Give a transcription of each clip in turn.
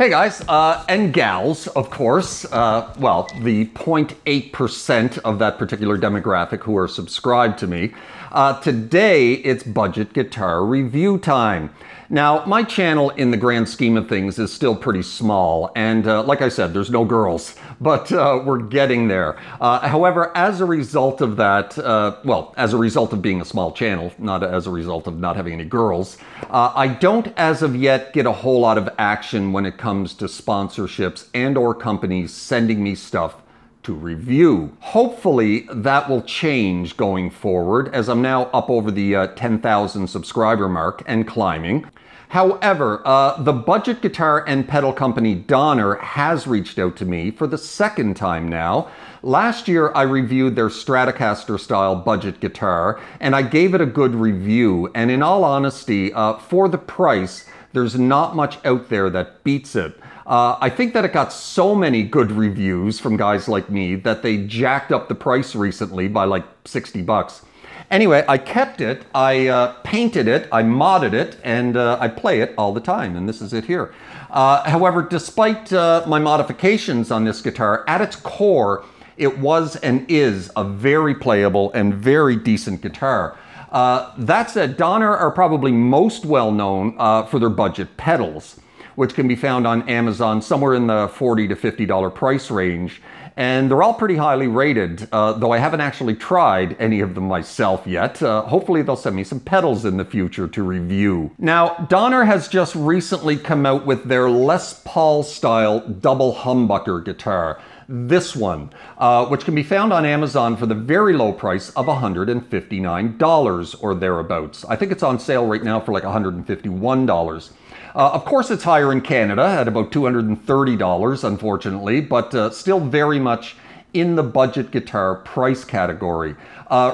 Hey guys, and gals, of course. Well, the 0.8% of that particular demographic who are subscribed to me. Today, it's budget guitar review time. Now, my channel in the grand scheme of things is still pretty small, and like I said, there's no girls, but we're getting there. However, as a result of that, well, as a result of being a small channel, not as a result of not having any girls, I don't as of yet get a whole lot of action when it comes to sponsorships and or companies sending me stuff to review. Hopefully that will change going forward, as I'm now up over the 10,000 subscriber mark and climbing. However, the budget guitar and pedal company Donner has reached out to me for the second time now. Last year, I reviewed their Stratocaster style budget guitar, and I gave it a good review. And in all honesty, for the price, there's not much out there that beats it. I think that it got so many good reviews from guys like me that they jacked up the price recently by like 60 bucks. Anyway, I kept it, I painted it, I modded it, and I play it all the time, and this is it here. However, despite my modifications on this guitar, at its core, it was and is a very playable and very decent guitar. That said, Donner are probably most well known for their budget pedals, which can be found on Amazon somewhere in the $40 to $50 price range. And they're all pretty highly rated, though I haven't actually tried any of them myself yet. Hopefully they'll send me some pedals in the future to review. Now, Donner has just recently come out with their Les Paul style double humbucker guitar. This one, which can be found on Amazon for the very low price of $159 or thereabouts. I think it's on sale right now for like $151. Of course, it's higher in Canada at about $230, unfortunately, but still very much in the budget guitar price category.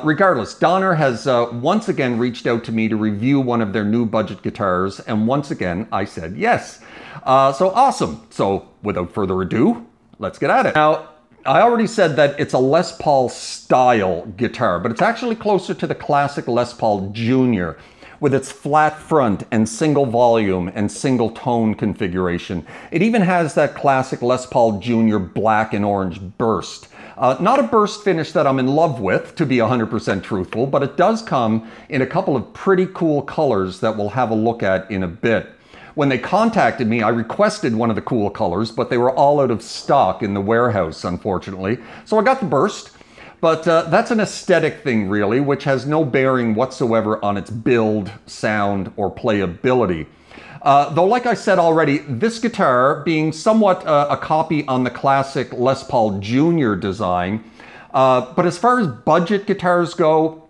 Regardless, Donner has once again reached out to me to review one of their new budget guitars, and once again, I said yes. So awesome. So without further ado, let's get at it. Now, I already said that it's a Les Paul style guitar, but it's actually closer to the classic Les Paul Jr. with its flat front and single volume and single tone configuration. It even has that classic Les Paul Jr. black and orange burst. Not a burst finish that I'm in love with, to be 100% truthful, but it does come in a couple of pretty cool colors that we'll have a look at in a bit. When they contacted me, I requested one of the cool colors, but they were all out of stock in the warehouse, unfortunately. So I got the burst, but that's an aesthetic thing, really, which has no bearing whatsoever on its build, sound, or playability. Though, like I said already, this guitar, being somewhat a copy on the classic Les Paul Jr. design, but as far as budget guitars go,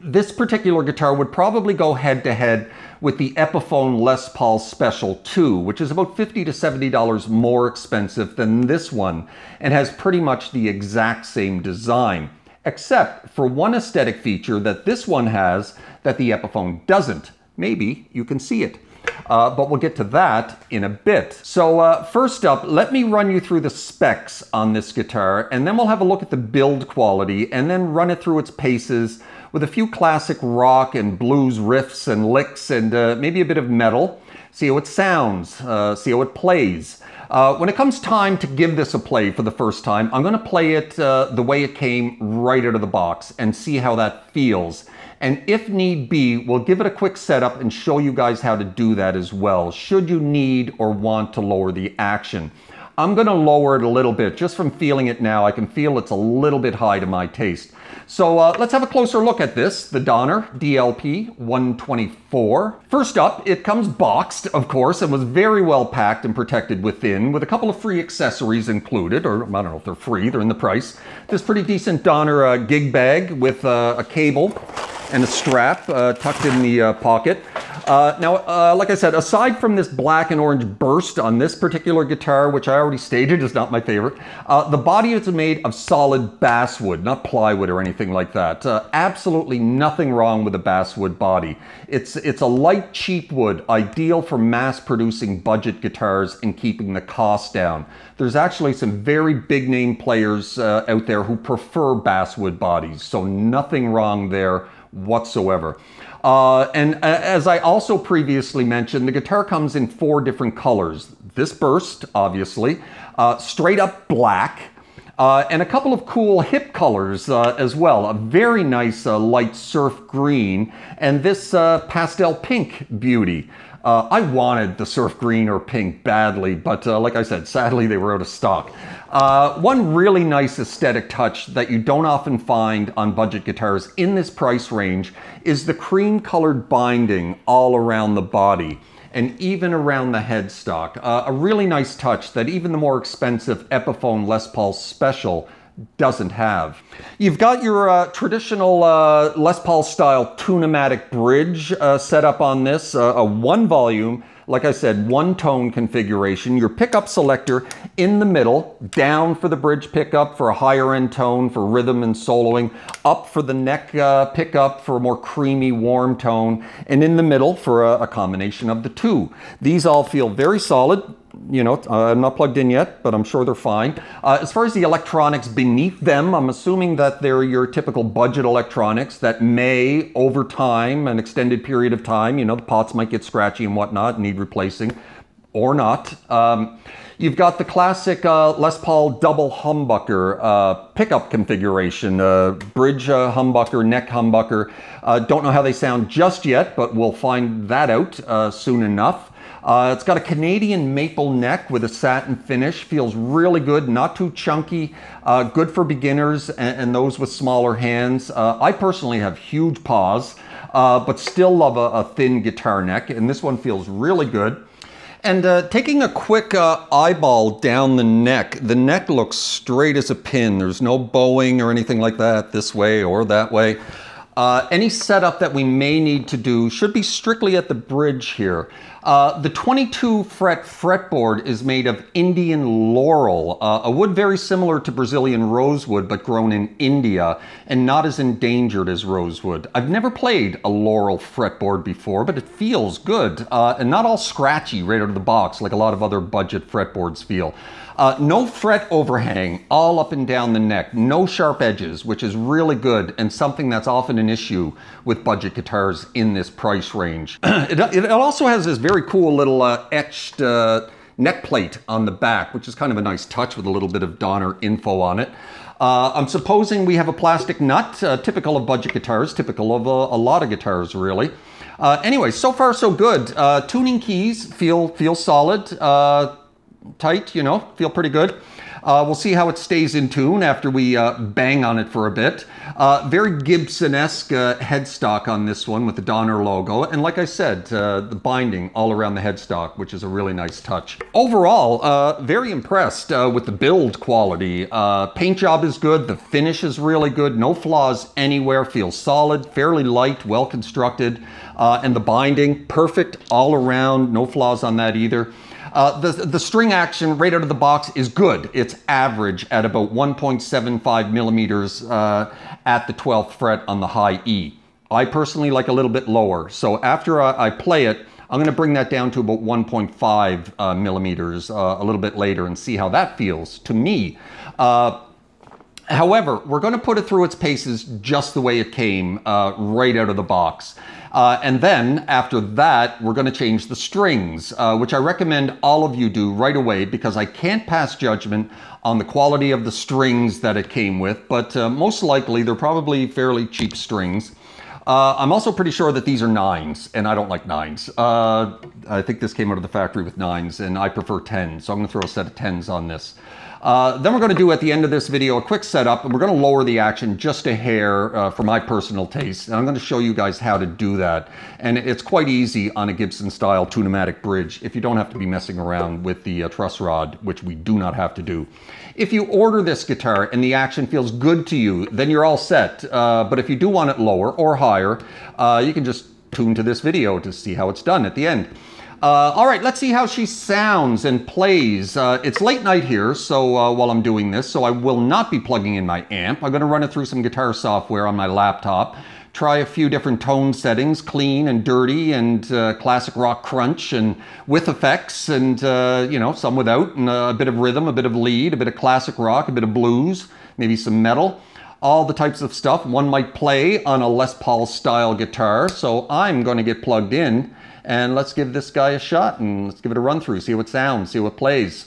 this particular guitar would probably go head-to-head with the Epiphone Les Paul Special 2, which is about $50 to $70 more expensive than this one, and has pretty much the exact same design, except for one aesthetic feature that this one has that the Epiphone doesn't. Maybe you can see it. But we'll get to that in a bit. So first up, let me run you through the specs on this guitar, and then we'll have a look at the build quality, and then run it through its paces with a few classic rock and blues riffs and licks, and maybe a bit of metal. See how it sounds, see how it plays. When it comes time to give this a play for the first time, I'm gonna play it the way it came right out of the box and see how that feels. And if need be, we'll give it a quick setup and show you guys how to do that as well, should you need or want to lower the action. I'm gonna lower it a little bit. Just from feeling it now, I can feel it's a little bit high to my taste. So let's have a closer look at this, the Donner DLP-124. First up, it comes boxed, of course, and was very well packed and protected within, with a couple of free accessories included, or I don't know if they're free, they're in the price. This pretty decent Donner gig bag with a cable and a strap tucked in the pocket. Now, like I said, aside from this black and orange burst on this particular guitar, which I already stated is not my favorite, the body is made of solid basswood, not plywood or anything like that. Absolutely nothing wrong with a basswood body. It's a light, cheap wood, ideal for mass-producing budget guitars and keeping the cost down. There's actually some very big-name players out there who prefer basswood bodies, so nothing wrong there whatsoever. And as I also previously mentioned, the guitar comes in four different colors. This burst, obviously, straight up black, and a couple of cool hip colors as well. A very nice light surf green, and this pastel pink beauty. I wanted the surf green or pink badly, but like I said, sadly they were out of stock. One really nice aesthetic touch that you don't often find on budget guitars in this price range is the cream-colored binding all around the body and even around the headstock. A really nice touch that even the more expensive Epiphone Les Paul Special doesn't have. You've got your traditional Les Paul style tune-o-matic bridge set up on this, a one volume, like I said, one tone configuration. Your pickup selector in the middle, down for the bridge pickup for a higher end tone for rhythm and soloing, up for the neck pickup for a more creamy warm tone, and in the middle for a combination of the two. These all feel very solid. You know, I'm not plugged in yet, but I'm sure they're fine. As far as the electronics beneath them, I'm assuming that they're your typical budget electronics that may, over time, an extended period of time, you know, the pots might get scratchy and whatnot, need replacing, or not. You've got the classic Les Paul double humbucker pickup configuration, bridge humbucker, neck humbucker. Don't know how they sound just yet, but we'll find that out soon enough. It's got a Canadian maple neck with a satin finish, feels really good, not too chunky, good for beginners and those with smaller hands. I personally have huge paws, but still love a thin guitar neck, and this one feels really good. And taking a quick eyeball down the neck looks straight as a pin. There's no bowing or anything like that, this way or that way. Any setup that we may need to do should be strictly at the bridge here. The 22 fret fretboard is made of Indian laurel, a wood very similar to Brazilian rosewood but grown in India and not as endangered as rosewood. I've never played a laurel fretboard before, but it feels good and not all scratchy right out of the box like a lot of other budget fretboards feel. No fret overhang all up and down the neck, no sharp edges, which is really good and something that's often an issue with budget guitars in this price range. It also has this very cool little etched neck plate on the back, which is kind of a nice touch with a little bit of Donner info on it. I'm supposing we have a plastic nut, typical of budget guitars, typical of a lot of guitars really. Anyway, so far so good. Tuning keys feel solid. Tight, you know, feel pretty good. We'll see how it stays in tune after we bang on it for a bit. Very Gibson-esque headstock on this one with the Donner logo. And like I said, the binding all around the headstock, which is a really nice touch. Overall, very impressed with the build quality. Paint job is good. The finish is really good. No flaws anywhere. Feels solid, fairly light, well constructed. And the binding, perfect all around. No flaws on that either. The string action right out of the box is good. It's average at about 1.75 millimeters at the 12th fret on the high E. I personally like a little bit lower. So after I play it, I'm gonna bring that down to about 1.5 millimeters a little bit later and see how that feels to me. However, we're gonna put it through its paces just the way it came right out of the box. And then after that, we're going to change the strings, which I recommend all of you do right away because I can't pass judgment on the quality of the strings that it came with, but most likely they're probably fairly cheap strings. I'm also pretty sure that these are 9s, and I don't like 9s. I think this came out of the factory with 9s, and I prefer 10s, so I'm going to throw a set of 10s on this. Then we're going to do, at the end of this video, a quick setup, and we're going to lower the action just a hair for my personal taste, and I'm going to show you guys how to do that. And it's quite easy on a Gibson-style tune-o-matic bridge if you don't have to be messing around with the truss rod, which we do not have to do. If you order this guitar and the action feels good to you, then you're all set. But if you do want it lower or higher, you can just tune to this video to see how it's done at the end. All right, let's see how she sounds and plays. It's late night here, so while I'm doing this, so I will not be plugging in my amp. I'm gonna run it through some guitar software on my laptop, try a few different tone settings, clean and dirty and classic rock crunch and with effects and, you know, some without, and a bit of rhythm, a bit of lead, a bit of classic rock, a bit of blues, maybe some metal. all the types of stuff one might play on a Les Paul style guitar. So I'm going to get plugged in and let's give this guy a shot and let's give it a run through, see what sounds, see what plays.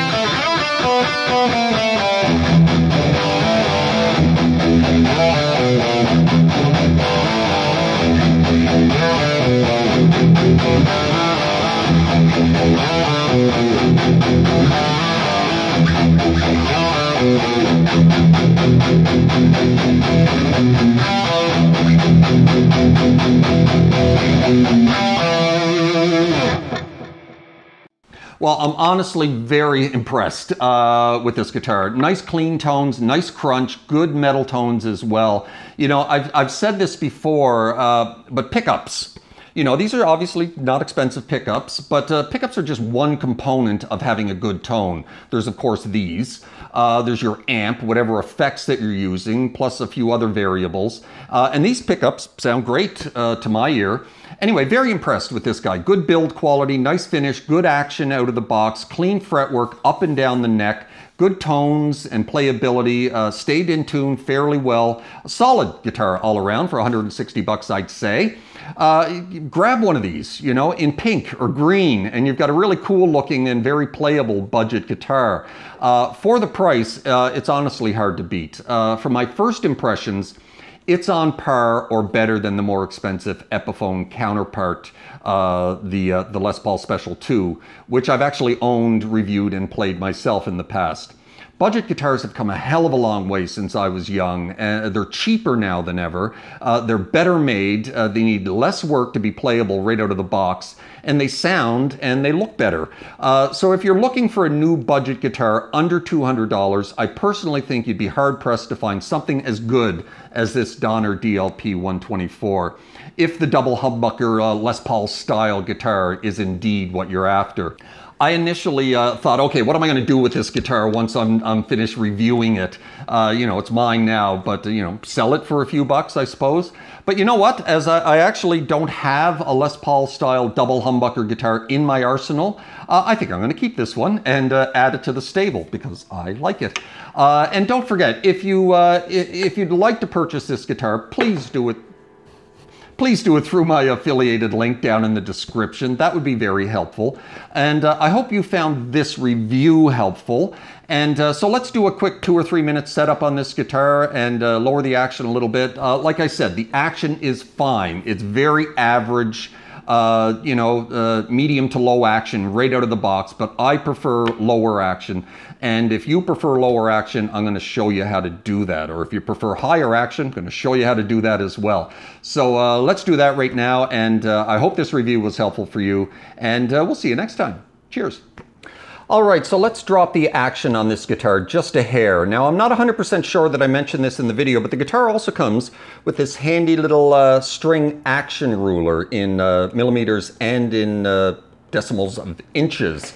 Well, I'm honestly very impressed with this guitar. Nice clean tones, nice crunch, good metal tones as well. You know, I've said this before, but pickups. You know, these are obviously not expensive pickups, but pickups are just one component of having a good tone. There's, of course, these. There's your amp, whatever effects that you're using, plus a few other variables. And these pickups sound great to my ear. Anyway, very impressed with this guy. Good build quality, nice finish, good action out of the box, clean fretwork up and down the neck, good tones and playability, stayed in tune fairly well. A solid guitar all around for 160 bucks, I'd say. Grab one of these, you know, in pink or green, and you've got a really cool looking and very playable budget guitar. For the price, it's honestly hard to beat. From my first impressions, it's on par or better than the more expensive Epiphone counterpart, the Les Paul Special 2, which I've actually owned, reviewed, and played myself in the past. Budget guitars have come a hell of a long way since I was young. They're cheaper now than ever. They're better made. They need less work to be playable right out of the box. And they sound and they look better. So if you're looking for a new budget guitar under $200, I personally think you'd be hard-pressed to find something as good as this Donner DLP-124. If the double humbucker Les Paul style guitar is indeed what you're after. I initially thought, okay, what am I going to do with this guitar once I'm finished reviewing it? You know, it's mine now, but, you know, sell it for a few bucks, I suppose. But you know what? As I actually don't have a Les Paul-style double humbucker guitar in my arsenal, I think I'm going to keep this one and add it to the stable because I like it. And don't forget, if you'd like to purchase this guitar, please do it. Please do it through my affiliated link down in the description. That would be very helpful. And I hope you found this review helpful. And so let's do a quick 2 or 3 minute setup on this guitar and lower the action a little bit. Like I said, the action is fine. It's very average, you know, medium to low action right out of the box, but I prefer lower action. And if you prefer lower action, I'm going to show you how to do that. Or if you prefer higher action, I'm going to show you how to do that as well. So let's do that right now. And I hope this review was helpful for you. And we'll see you next time. Cheers. All right, so let's drop the action on this guitar just a hair. Now, I'm not 100% sure that I mentioned this in the video, but the guitar also comes with this handy little string action ruler in millimeters and in decimals of inches.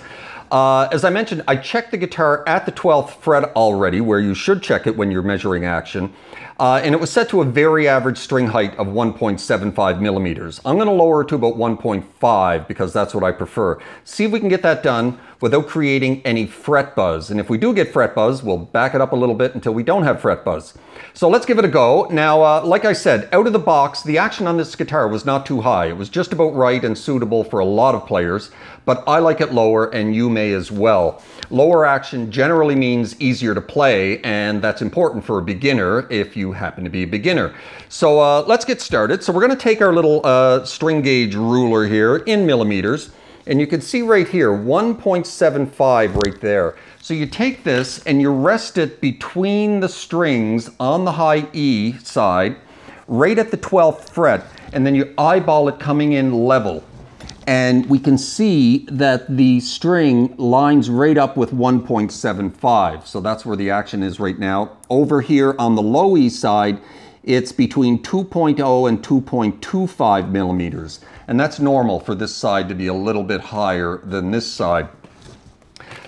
As I mentioned, I checked the guitar at the 12th fret already, where you should check it when you're measuring action. And it was set to a very average string height of 1.75 millimeters. I'm going to lower it to about 1.5 because that's what I prefer. See if we can get that done without creating any fret buzz. And if we do get fret buzz, we'll back it up a little bit until we don't have fret buzz. So let's give it a go. Now, like I said, out of the box, the action on this guitar was not too high. It was just about right and suitable for a lot of players, but I like it lower and you may as well. Lower action generally means easier to play, and that's important for a beginner if you happen to be a beginner. So let's get started. So we're going to take our little string gauge ruler here in millimeters, and you can see right here, 1.75 right there. So you take this and you rest it between the strings on the high E side, right at the 12th fret, and then you eyeball it coming in level. And we can see that the string lines right up with 1.75. So that's where the action is right now. Over here on the low E side, it's between 2.0 and 2.25 millimeters. And that's normal for this side to be a little bit higher than this side.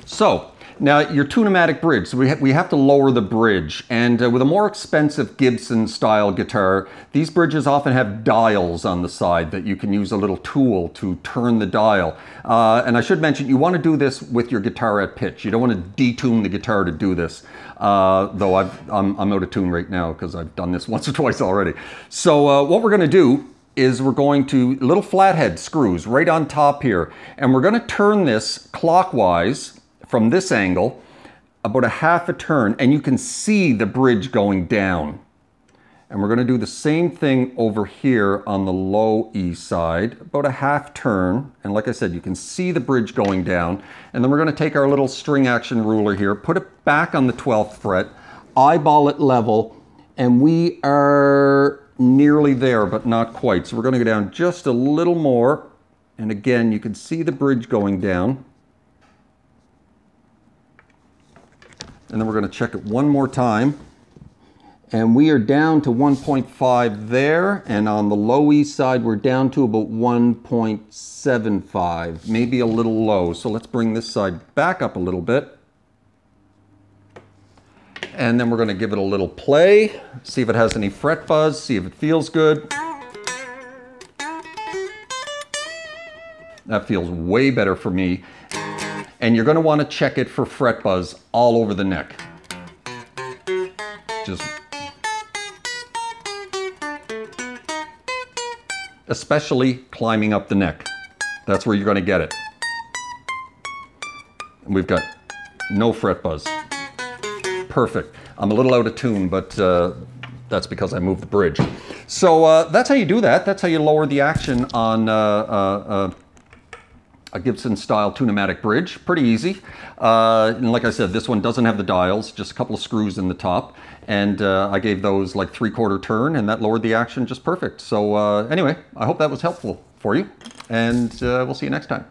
So Now, your tune-o-matic bridge, so we have to lower the bridge, and with a more expensive Gibson-style guitar, these bridges often have dials on the side that you can use a little tool to turn the dial. And I should mention, you want to do this with your guitar at pitch. You don't want to detune the guitar to do this, though I'm out of tune right now because I've done this once or twice already. So what we're going to do is we're going to, little flathead screws right on top here, and we're going to turn this clockwise from this angle, about a half a turn, and you can see the bridge going down. And we're gonna do the same thing over here on the low E side, about a half turn, and like I said, you can see the bridge going down. And then we're gonna take our little string action ruler here, put it back on the 12th fret, eyeball it level, and we are nearly there, but not quite. So we're gonna go down just a little more, and again, you can see the bridge going down. And then we're going to check it one more time. And we are down to 1.5 there. And on the low E side, we're down to about 1.75, maybe a little low. So let's bring this side back up a little bit. And then we're going to give it a little play, see if it has any fret fuzz, see if it feels good. That feels way better for me. And you're going to want to check it for fret buzz all over the neck. Just especially climbing up the neck. That's where you're going to get it. And we've got no fret buzz. Perfect. I'm a little out of tune, but that's because I moved the bridge. So that's how you do that. That's how you lower the action on a Gibson-style tune-o-matic bridge. Pretty easy. And like I said, this one doesn't have the dials, just a couple of screws in the top. And I gave those like 3/4 turn, and that lowered the action just perfect. So anyway, I hope that was helpful for you, and we'll see you next time.